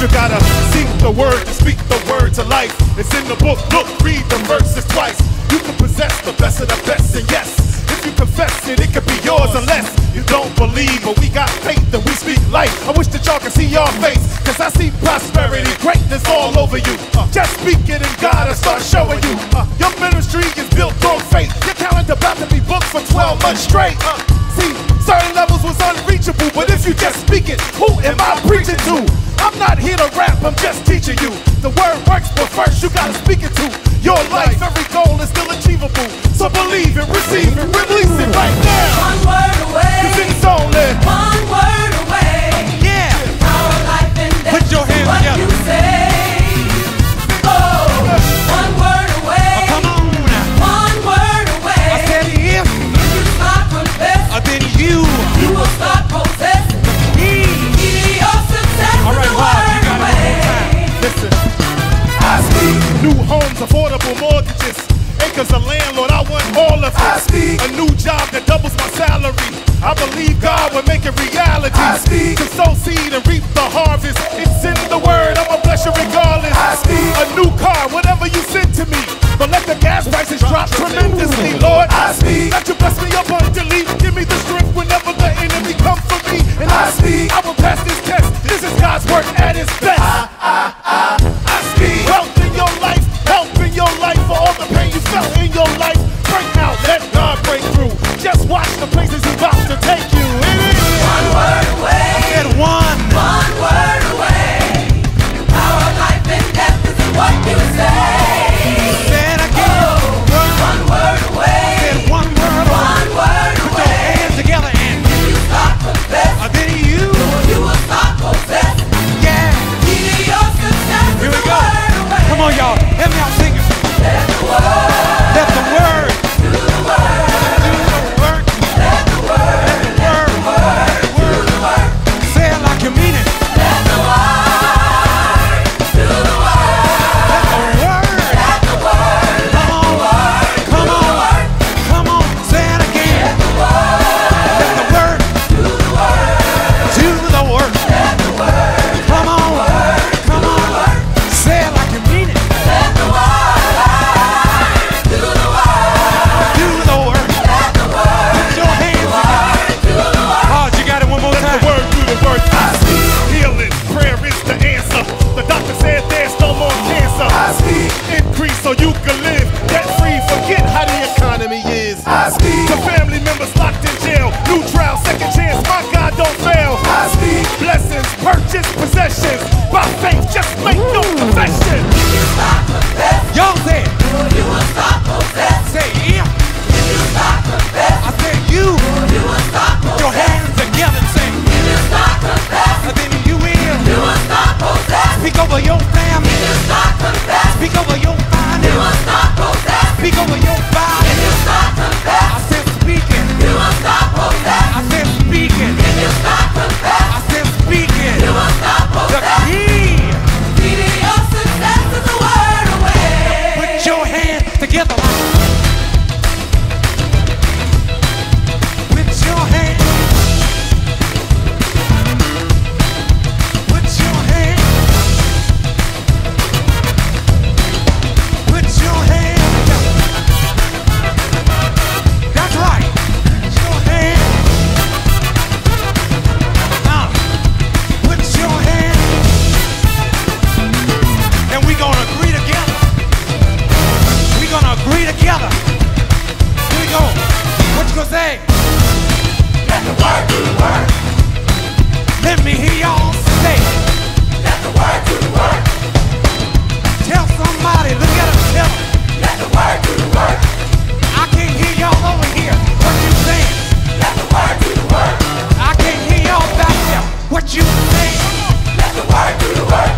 words. You gotta sing the word to speak the word to life. It's in the book, look, read the verses twice. You can possess the best of the best, and yes, if you confess it, it could be yours. Unless you don't believe, but we got faith that we speak life. I wish that y'all could see your face, cause I see prosperity, greatness all over you. Just speak it and God will start showing you. Your ministry is built on faith. Your calendar about to be booked for 12 months straight. See, certain levels was unreachable, but if you just speak it, who am I preaching to? I'm not here to rap, I'm just teaching you. The word works, but first you gotta speak it to your life. Every goal is still achievable, so believe it, receive it, release it right now. One word away, cause it's only one word away. Yeah, our life and death. Put your hands what together. You say. Affordable mortgages, acres of land, Lord, I want all of it. I speak. A new job that doubles my salary. I believe God will make it reality. I speak. To sow seed and reap the harvest. It's in the word, I'ma bless you regardless. I speak. A new car, whatever you send to me. But let the gas prices drop tremendously, Lord. I speak. Let you bless me abundantly. Give me the strength whenever the enemy comes for me. And I speak. I will pass this test. This is God's work at its best. I speak. Wealth in your life. Your life for all the pain you felt in your life. Break out, let God break through. Just watch the places He's about to take you. It is one word away. I said one word away. Our life and death is what you say. You said again. Oh, one word away. I said one word away. Put your hands together and if you start possessed, then you will start possessed. Yeah. Give your success. Here we go. Come on, y'all. Help me out. Let the word do the work. Let the word do the work. Say it like you mean it. Let the word do the work. Let the word. Let the word. Come on. Come on. Come on. Say it again. Let the word. Let the word do the work. Do the work. Let the word. Come on. Come on. Say it like you mean it. Let the word. So you can live debt free, forget how the economy is. I speak. The family members locked in jail, new trial, second chance, my God don't fail. I speak. Blessings, purchase, possessions, by faith, just make no confession. If you stop possessed, y'all said, you will stop possessed. Say yeah. If you stop possessed, I said you will stop possessed. Put your hands together and say, if you stop possessed, then you will stop possessed. Speak over your family, if you stop possessed. Speak over your family. You will stop possessed. Speak over your body. If you stop possessed, I said speaking. You will stop possessed. I said speaking. If you stop possessed, I said speaking. You will stop possessed. The key to your success is the word away. Put your hands together. Put your hands. Put your hands. Say, let the word do the work. Let me hear y'all say, let the word do the work. Tell somebody, look at them, tell them, let the word do the work. I can't hear y'all over here. What you saying? Let the word do the work. I can't hear y'all back there. What you saying? Let the word do the work.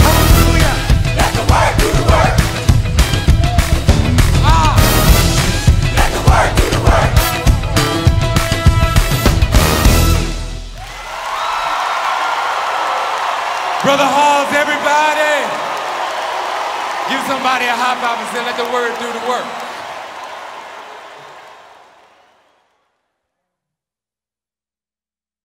Hallelujah. Let the word do the work. Brother Halls, everybody, give somebody a high five and say, let the word do the work.